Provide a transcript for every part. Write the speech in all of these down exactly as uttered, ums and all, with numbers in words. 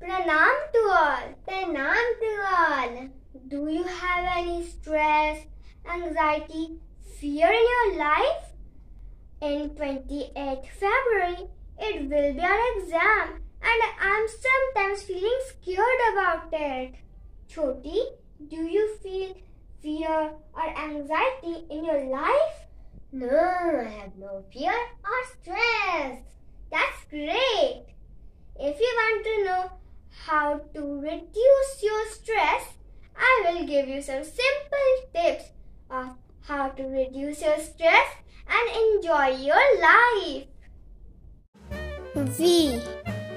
Pranam to all. Pranam to all. Do you have any stress, anxiety, fear in your life? In twenty-eighth February, it will be our exam and I am sometimes feeling scared about it. Chhoti, do you feel fear or anxiety in your life? No, I have no fear or stress. That's great. If you want to know how to reduce your stress, I will give you some simple tips of how to reduce your stress and enjoy your life. We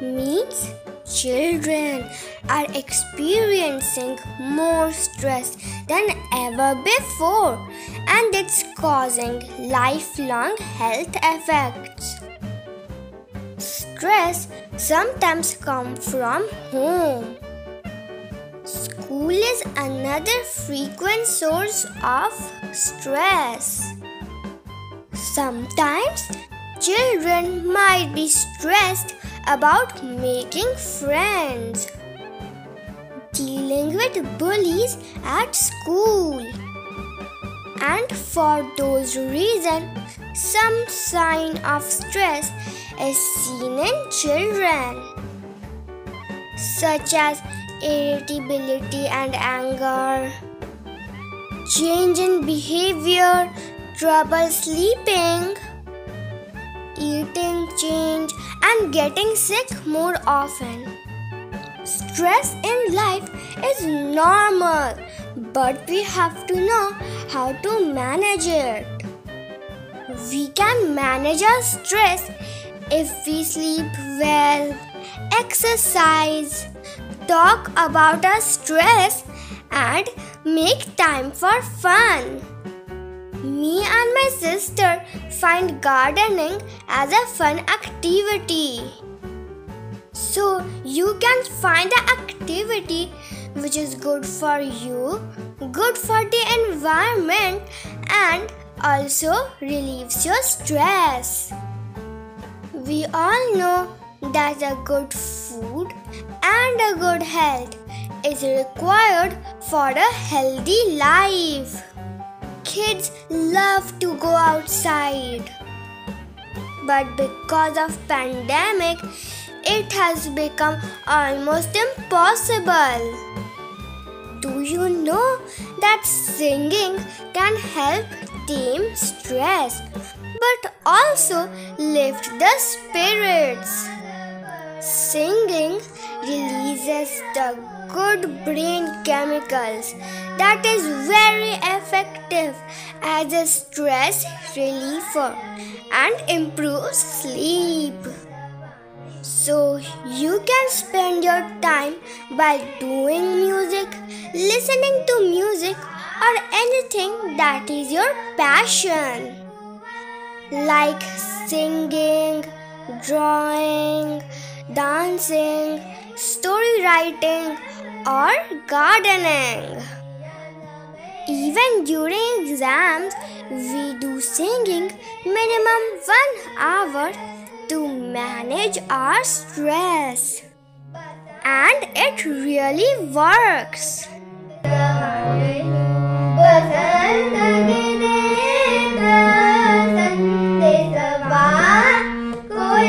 means children are experiencing more stress than ever before, and it's causing lifelong health effects. Stress sometimes comes from home. School is another frequent source of stress. Sometimes children might be stressed about making friends, dealing with bullies at school, and for those reasons, some sign of stress is seen in children, such as irritability and anger, change in behavior, trouble sleeping, eating change, and getting sick more often. Stress in life is normal, but we have to know how to manage it. We can manage our stress if we sleep well, exercise, talk about our stress, and make time for fun. Me and my sister find gardening as a fun activity. So you can find an activity which is good for you, good for the environment, and also relieves your stress. We all know that a good food and a good health is required for a healthy life. Kids love to go outside, but because of pandemic, it has become almost impossible. Do you know that singing can help tame stress, but also lift the spirits? Singing releases the good brain chemicals that is very effective as a stress reliever and improves sleep. So you can spend your time by doing music, listening to music, or anything that is your passion, like singing, drawing, dancing, story writing, or gardening. Even during exams, we do singing minimum one hour to manage our stress. And it really works. Go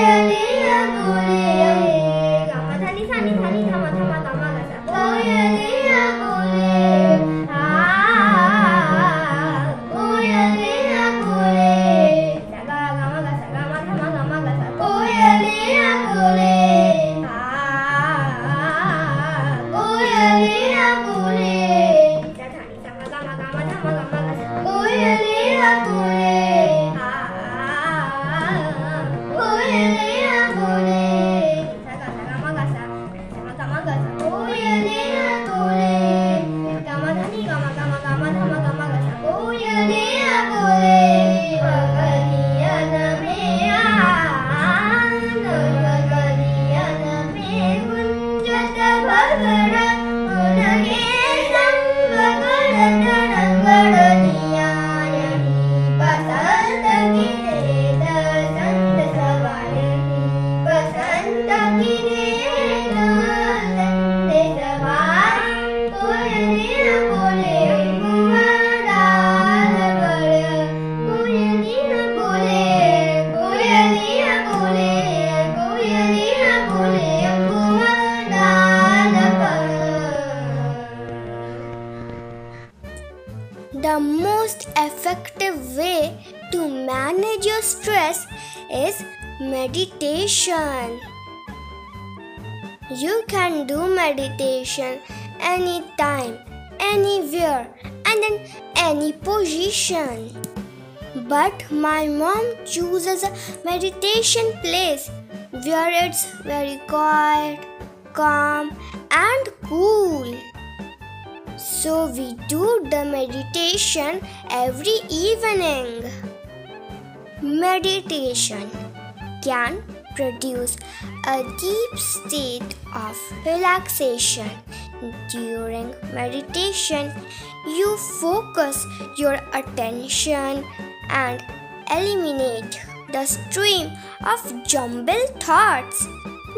is meditation. You can do meditation anytime, anywhere, and in any position. But my mom chooses a meditation place where it's very quiet, calm, and cool. So we do the meditation every evening. Meditation can produce a deep state of relaxation. During meditation, you focus your attention and eliminate the stream of jumbled thoughts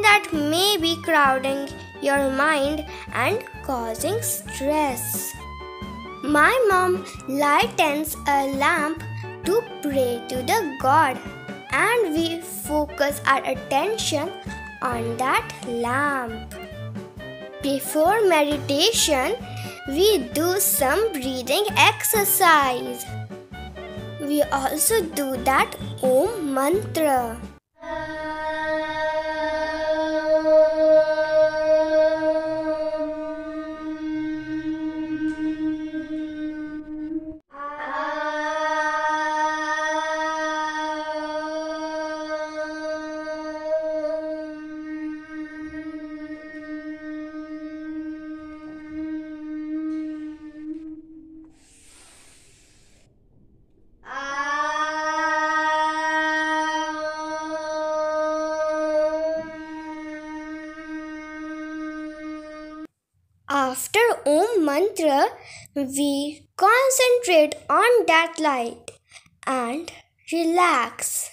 that may be crowding your mind and causing stress. My mom lightens a lamp to pray to the God, and we focus our attention on that lamp. Before meditation, we do some breathing exercise. We also do that Om mantra. After Om mantra, we concentrate on that light and relax.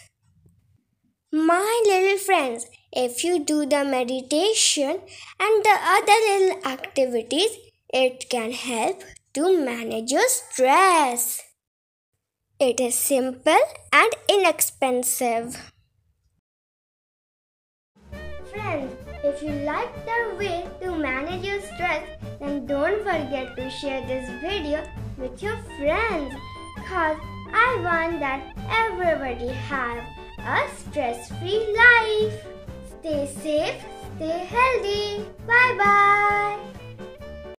My little friends, if you do the meditation and the other little activities, it can help to manage your stress. It is simple and inexpensive. Friends, if you like the way to manage your stress, then don't forget to share this video with your friends, cause I want that everybody have a stress-free life. Stay safe, stay healthy. Bye-bye.